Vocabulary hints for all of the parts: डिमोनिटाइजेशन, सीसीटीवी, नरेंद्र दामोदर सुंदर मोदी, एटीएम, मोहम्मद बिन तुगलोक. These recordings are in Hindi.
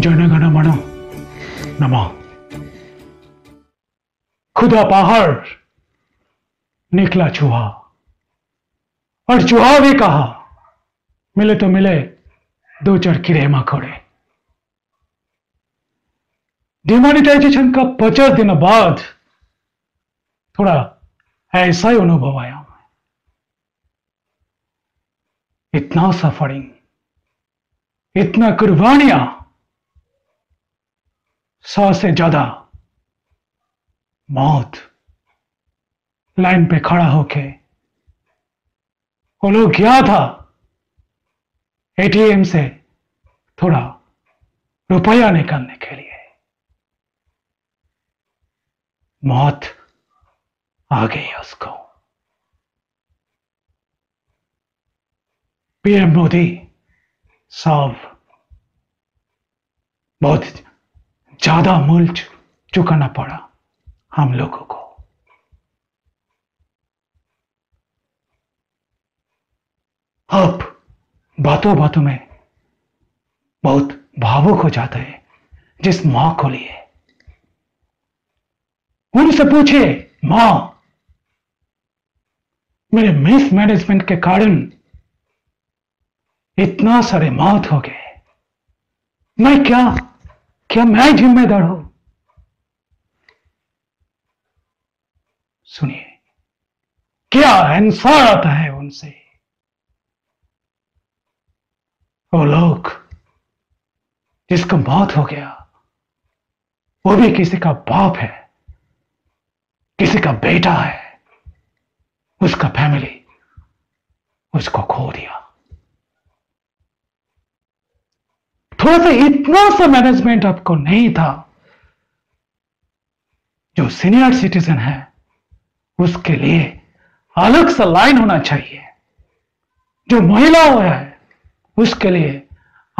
जनगण मन नमः। खुदा पहाड़ निकला चूहा और चूहा भी कहा मिले तो मिले दो चार कीड़े मकोड़े। डिमोनिटाइजेशन का 50 दिन बाद थोड़ा ऐसा ही अनुभव आया। इतना सफरिंग, इतना कुर्बानियां, 100 से ज्यादा मौत। लाइन पे खड़ा होके वो लोग गया था एटीएम से थोड़ा रुपया निकालने के लिए। मौत आ गई उसको। पीएम मोदी साहब बहुत ज्यादा मूल्य चुकाना पड़ा हम लोगों को। आप बातों बातों में बहुत भावुक हो जाते हैं जिस मां को लिए। उनसे पूछे मां मेरे मिसमैनेजमेंट के कारण इतना सारे मौत हो गए। मैं क्या मैं जिम्मेदार हूं? सुनिए क्या आंसर आता है उनसे। वो लोग जिसका मौत हो गया वो भी किसी का बाप है, किसी का बेटा है। उसका फैमिली उसको खो दिया। थोड़ा सा इतना सा मैनेजमेंट आपको नहीं था। जो सीनियर सिटीजन है उसके लिए अलग सा लाइन होना चाहिए। जो महिला है उसके लिए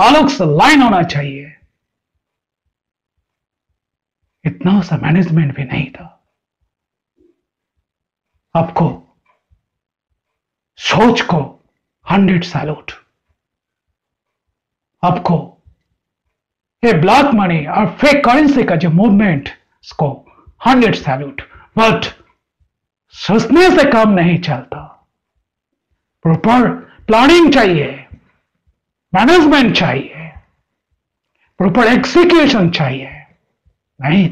अलग सा लाइन होना चाहिए। इतना सा मैनेजमेंट भी नहीं था। आपको सोच को 100 सैल्यूट। आपको ये ब्लैक मनी और फेक करेंसी का जो मूवमेंट इसको 100 सैल्यूट। बट सोचने से काम नहीं चलता। प्रॉपर प्लानिंग चाहिए, मैनेजमेंट चाहिए, प्रॉपर एक्सिक्यूशन चाहिए। नहीं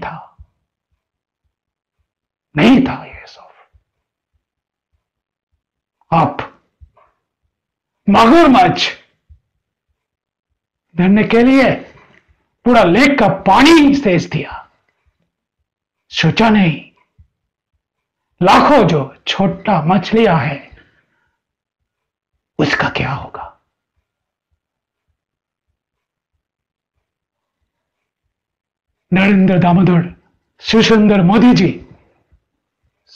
था ये सब। आप मगरमच्छ धरने के लिए पूरा लेक का पानी सेच दिया। सोचा नहीं लाखों जो छोटा मछलियां है उसका क्या होगा। नरेंद्र दामोदर सुंदर मोदी जी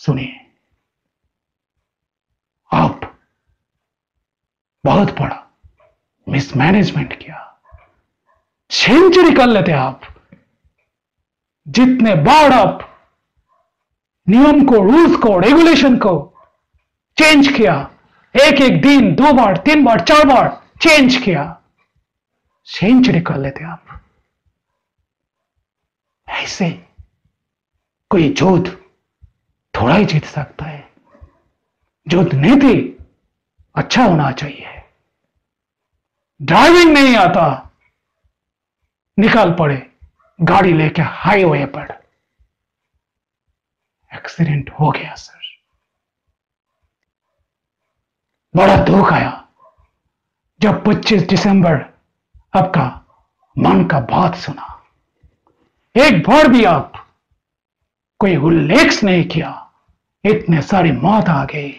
सुनिए, आप बहुत बड़ा मिसमैनेजमेंट किया। सेंचुरी कर लेते आप। जितने बार आप नियम को, रूल्स को, रेगुलेशन को चेंज किया, एक एक दिन 2 बार 3 बार 4 बार चेंज किया, सेंचुरी कर लेते आप। ऐसे कोई जोध थोड़ा ही जीत सकता है। जोध नीति अच्छा होना चाहिए। ड्राइविंग नहीं आता, निकाल पड़े गाड़ी लेके हाईवे पर। एक्सीडेंट हो गया सर। बड़ा दुख आया जब 25 दिसंबर आपका मन का बात सुना। एक बार भी आप कोई उल्लेख नहीं किया। इतने सारी मौत आ गई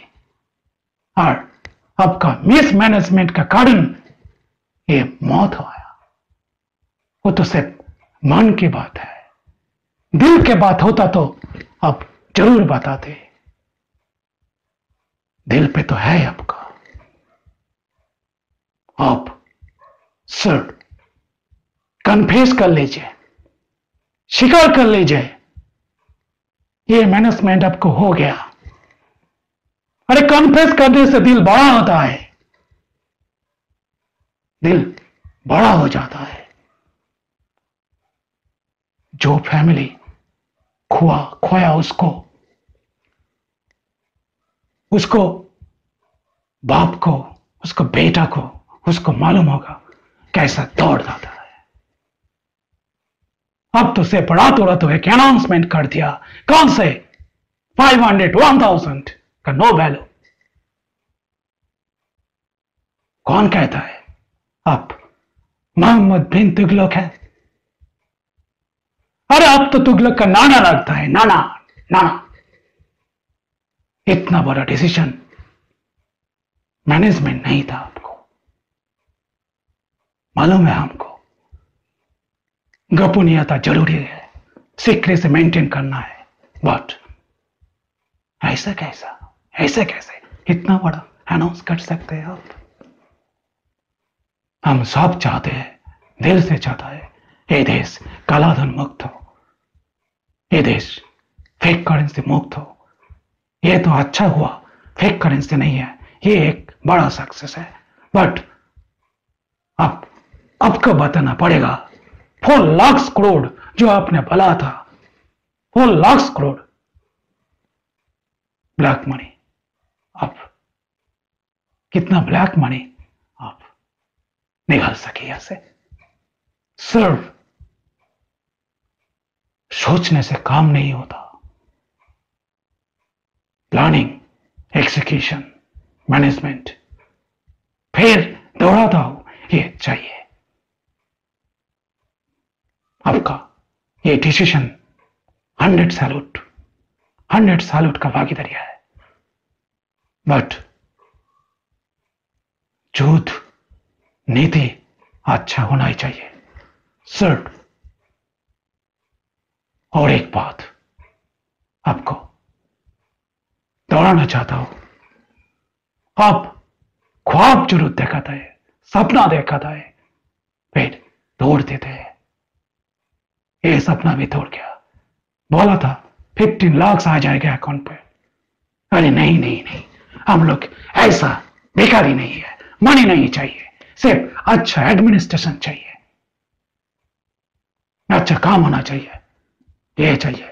और आपका मिसमैनेजमेंट का कारण ये मौत आया। वो तो सिर्फ मन की बात है। दिल के बात होता तो आप जरूर बताते। दिल पे तो है आपका। आप सर कन्फेस कर लीजिए, स्वीकार कर लीजिए ये मैनेजमेंट आपको हो गया। अरे कन्फेस करने से दिल बड़ा होता है। दिल बड़ा हो जाता है। जो फैमिली खोया उसको बाप को, उसको बेटा को, उसको मालूम होगा कैसा दौड़ जाता है। अब तो से बड़ा तोड़ा तो है कि अनाउंसमेंट कर दिया कौन से 500, 1000 का नो वैल्यू। कौन कहता है आप मोहम्मद बिन तुगलोक है? अरे आप तो तुगलक का नाना लगता है, नाना नाना। इतना बड़ा डिसीजन मैनेजमेंट नहीं था आपको, मालूम है हमको। गोपनीयता जरूरी है, सीक्रेट से मेंटेन करना है, बट ऐसा कैसे इतना बड़ा अनाउंस कर सकते हैं आप? हम सब चाहते हैं, दिल से चाहता है ये देश कालाधन मुक्त हो, ये देश फेक करेंसी मुक्त हो। ये तो अच्छा हुआ फेक करेंसी नहीं है, ये एक बड़ा सक्सेस है। बट आपको बताना पड़ेगा 4 लाख करोड़ जो आपने भला था, 4 लाख करोड़ ब्लैक मनी। आप कितना ब्लैक मनी आप निकाल सके यहां से? सिर्फ सोचने से काम नहीं होता, प्लानिंग, एग्जीक्यूशन, मैनेजमेंट, फिर दौड़ाता हो, ये चाहिए। आपका ये डिसीजन 100 सैल्यूट का भागीदारी है। बट झूठ नीति अच्छा होना ही चाहिए। सर, और एक बात आपको दोहराना चाहता हूं, आप ख्वाब जरूर दिखाता है, सपना दिखाता है, फिर तोड़ देते हैं। ये सपना भी तोड़ गया, बोला था 15 लाख आ जाएगा अकाउंट पे। अरे नहीं, हम लोग ऐसा बेकारी नहीं है, मनी नहीं चाहिए, सिर्फ अच्छा एडमिनिस्ट्रेशन चाहिए, अच्छा काम होना चाहिए, ये चाहिए।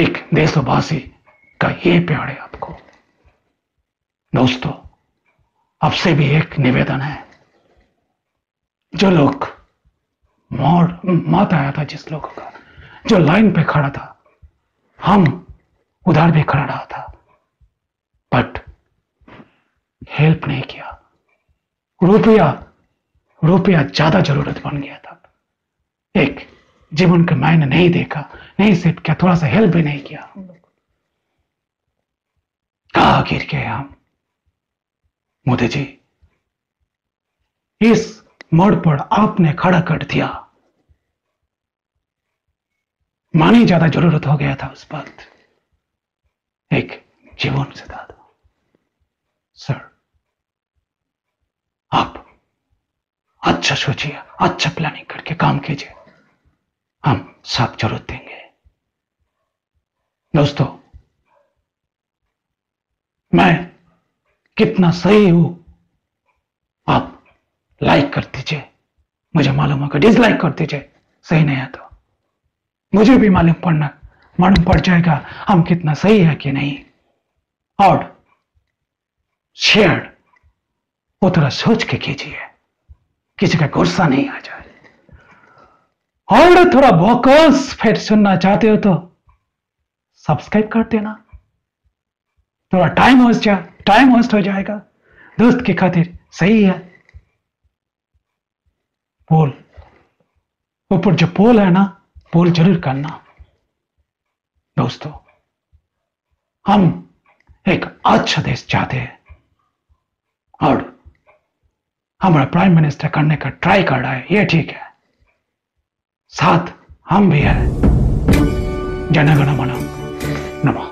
एक देशवासी का ये प्यार है आपको। दोस्तों, आपसे भी एक निवेदन है, जो लोग मौत आया था जिस लोगों का, जो लाइन पे खड़ा था, हम उधर भी खड़ा रहा था, बट हेल्प नहीं किया। रुपया ज्यादा जरूरत बन गया था, एक जीवन का मायने नहीं देखा, नहीं सिर्फ क्या थोड़ा सा हेल्प भी नहीं किया। कहां गिर गए हम? मोदी जी, इस मोड़ पर आपने खड़ा कर दिया। मानी ज्यादा जरूरत हो गया था उस वक्त, एक जीवन से ज्यादा। सर, आप अच्छा सोचिए, अच्छा प्लानिंग करके काम कीजिए, हम साथ जरूरत देंगे। दोस्तों, मैं कितना सही हूं आप लाइक कर दीजिए, मुझे मालूम होगा, डिसलाइक कर दीजिए सही नहीं है तो, मुझे भी मालूम पड़ जाएगा हम कितना सही है कि नहीं। और शेयर वो थोड़ा सोच के कीजिए, किसी का गुस्सा नहीं आ जाए। और थोड़ा बोकस फिर सुनना चाहते हो तो सब्सक्राइब कर देना, थोड़ा टाइम वेस्ट हो जाएगा। दोस्त की खातिर सही है। पोल ऊपर जो पोल है ना, पोल जरूर करना। दोस्तों, हम एक अच्छा देश चाहते हैं और हमारा प्राइम मिनिस्टर करने का ट्राई कर रहा है, ये ठीक है। साथ हम भी है। जनगण मन नमः।